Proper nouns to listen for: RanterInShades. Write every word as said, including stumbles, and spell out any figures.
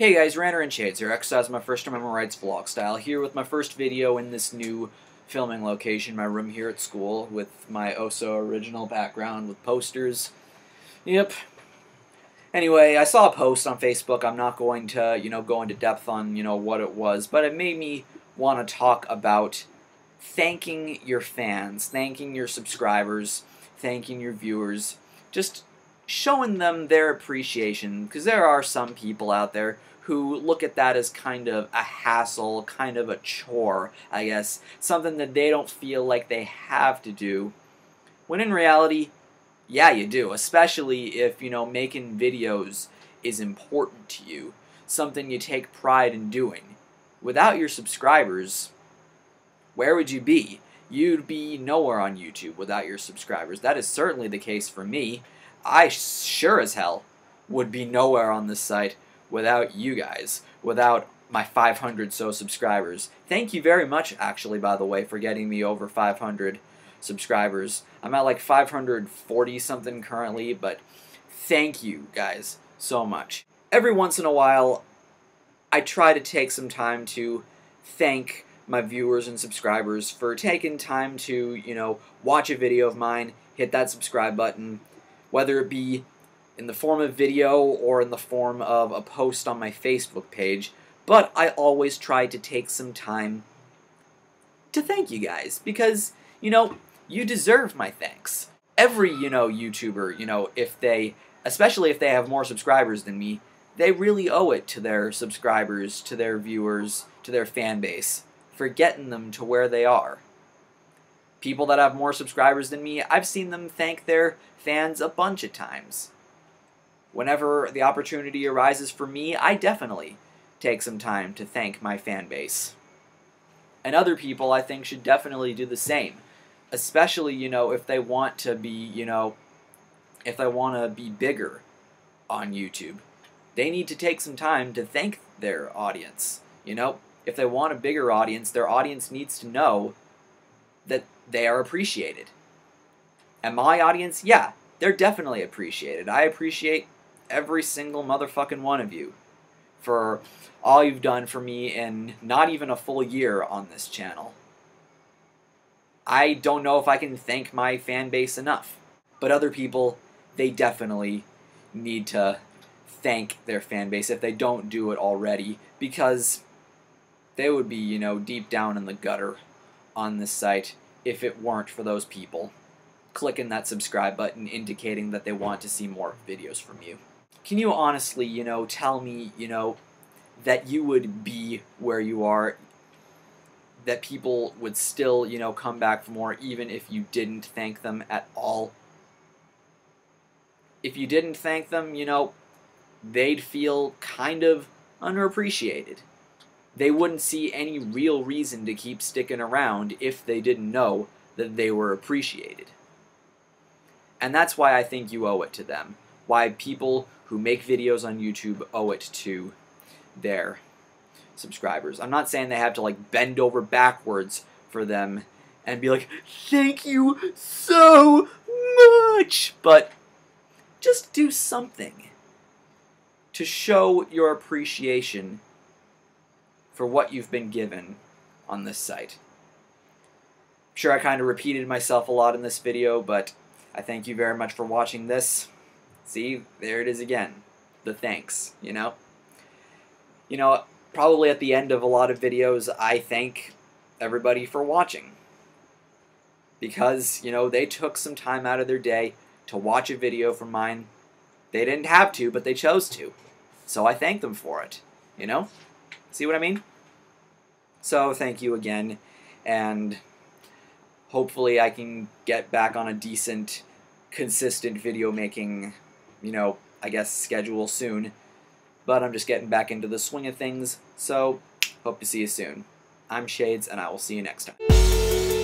Hey guys, RanterInShades here, Exercise My First Amendment Rights vlog style, here with my first video in this new filming location, my room here at school, with my oh-so original background with posters. Yep. Anyway, I saw a post on Facebook. I'm not going to, you know, go into depth on, you know, what it was, but it made me want to talk about thanking your fans, thanking your subscribers, thanking your viewers, just showing them their appreciation, because there are some people out there who look at that as kind of a hassle, kind of a chore, I guess, something that they don't feel like they have to do, when in reality, yeah, you do, especially if, you know, making videos is important to you, something you take pride in doing. Without your subscribers, where would you be? You'd be nowhere on YouTube without your subscribers. That is certainly the case for me. I sure as hell would be nowhere on this site without you guys, without my five hundred so subscribers. Thank you very much, actually, by the way, for getting me over five hundred subscribers. I'm at like five hundred forty something currently, but thank you guys so much. Every once in a while, I try to take some time to thank my viewers and subscribers for taking time to, you know, watch a video of mine, hit that subscribe button, whether it be in the form of video or in the form of a post on my Facebook page, but I always try to take some time to thank you guys because, you know, you deserve my thanks. Every, you know, YouTuber, you know, if they, especially if they have more subscribers than me, they really owe it to their subscribers, to their viewers, to their fan base for getting them to where they are. People that have more subscribers than me, I've seen them thank their fans a bunch of times. Whenever the opportunity arises for me, I definitely take some time to thank my fan base. And other people, I think, should definitely do the same. Especially, you know, if they want to be, you know, if they want to be bigger on YouTube. They need to take some time to thank their audience. You know, if they want a bigger audience, their audience needs to know that they are appreciated. And my audience, yeah, they're definitely appreciated. I appreciate every single motherfucking one of you for all you've done for me in not even a full year on this channel. I don't know if I can thank my fan base enough, but other people, they definitely need to thank their fan base if they don't do it already, because they would be, you know, deep down in the gutter on this site if it weren't for those people clicking that subscribe button indicating that they want to see more videos from you. Can you honestly, you know, tell me, you know, that you would be where you are, that people would still, you know, come back for more even if you didn't thank them at all? If you didn't thank them, you know, they'd feel kind of underappreciated. They wouldn't see any real reason to keep sticking around if they didn't know that they were appreciated. And that's why I think you owe it to them. Why people who make videos on YouTube owe it to their subscribers. I'm not saying they have to like bend over backwards for them and be like, thank you so much, but just do something to show your appreciation for what you've been given on this site. I'm sure I kind of repeated myself a lot in this video, but I thank you very much for watching this. See, there it is again. The thanks, you know? You know, probably at the end of a lot of videos, I thank everybody for watching. Because, you know, they took some time out of their day to watch a video from mine. They didn't have to, but they chose to. So I thank them for it, you know? See what I mean? So thank you again, and hopefully I can get back on a decent, consistent video making, you know, I guess schedule soon. But I'm just getting back into the swing of things, so hope to see you soon. I'm Shades, and I will see you next time.